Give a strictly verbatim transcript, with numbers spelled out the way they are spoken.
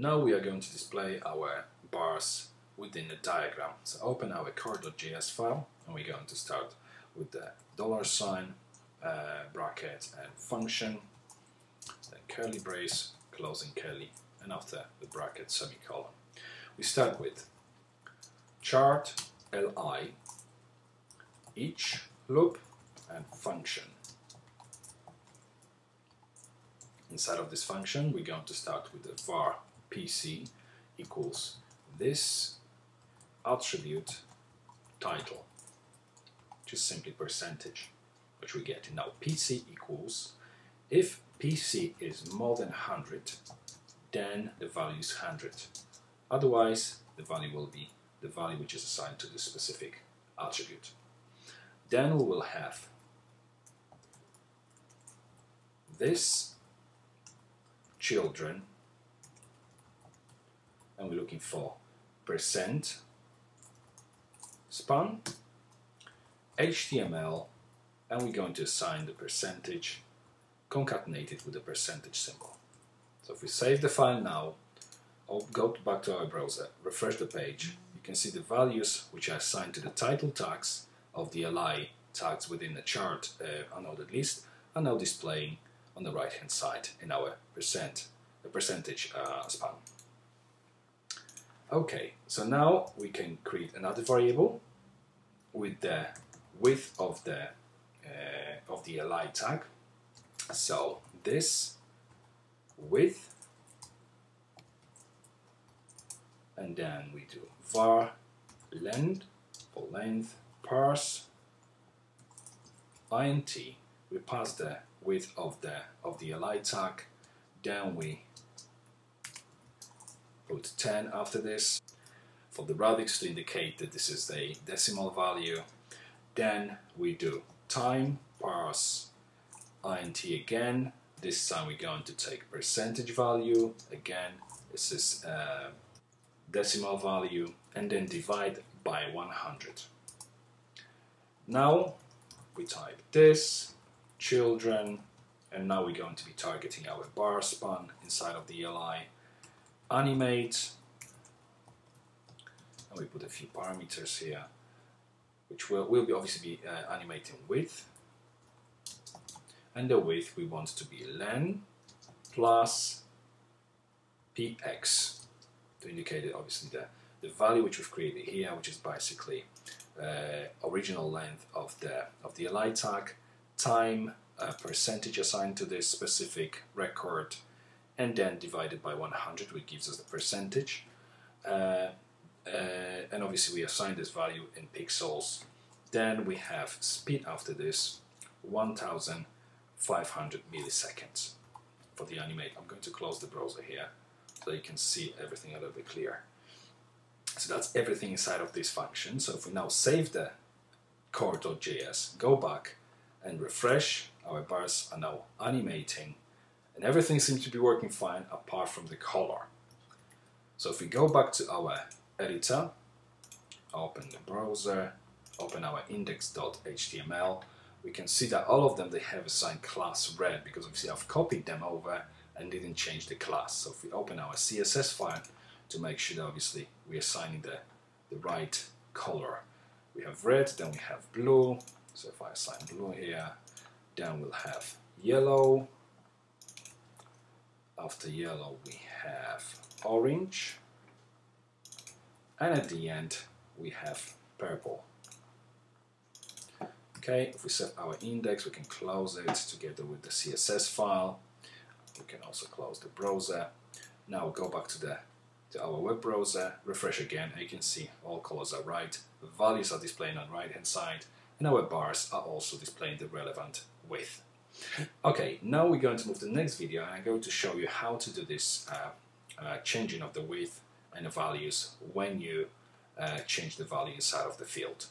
Now we are going to display our bars within the diagram. So open our core.js file, and we're going to start with the dollar sign, uh, bracket and function, then curly brace, closing curly, and after the bracket, semicolon. We start with chart li, each loop, and function. Inside of this function, we're going to start with the var pc equals this attribute title, just simply percentage, which we get. Now pc equals, if pc is more than one hundred, then the value is one hundred. Otherwise, the value will be the value which is assigned to this specific attribute. Then we will have this children, and we're looking for percent span H T M L, and we're going to assign the percentage concatenated with the percentage symbol. So if we save the file now, or go back to our browser, refresh the page, you can see the values which are assigned to the title tags of the li tags within the chart uh, unordered list are now displaying on the right hand side in our percent, the percentage uh, span. Okay, so now we can create another variable with the width of the uh, of the li tag. So this width, and then we do var length or length parse int. We pass the width of the of the li tag. Then we put ten after this for the radix to indicate that this is a decimal value. Then we do time parse int again. This time we're going to take percentage value again. This is uh, decimal value, and then divide by one hundred. Now we type this children, and now we're going to be targeting our bar span inside of the li animate, and we put a few parameters here which will, will be obviously be uh, animating width, and the width we want to be len plus px to indicate it, obviously the, the value which we've created here, which is basically uh, original length of the of the li tag, time uh, percentage assigned to this specific record, and then divided by one hundred, which gives us the percentage. Uh, uh, and obviously we assign this value in pixels. Then we have speed after this, one thousand five hundred milliseconds for the animate. I'm going to close the browser here so you can see everything a little bit clearer. So that's everything inside of this function. So if we now save the core.js, go back and refresh, our bars are now animating, and everything seems to be working fine apart from the color. So if we go back to our editor, open the browser, open our index.html, we can see that all of them, they have assigned class red, because obviously I've copied them over and didn't change the class. So if we open our C S S file to make sure that obviously we're assigning the, the right color. We have red, then we have blue. So if I assign blue here, then we'll have yellow. After yellow we have orange, and at the end we have purple. Okay, if we set our index, we can close it together with the C S S file. We can also close the browser. Now we'll go back to the to our web browser, refresh again, and you can see all colors are right, the values are displayed on the right hand side, and our bars are also displaying the relevant width. Okay, now we're going to move to the next video, and I'm going to show you how to do this uh, uh, changing of the width and the values when you uh, change the value inside of the field.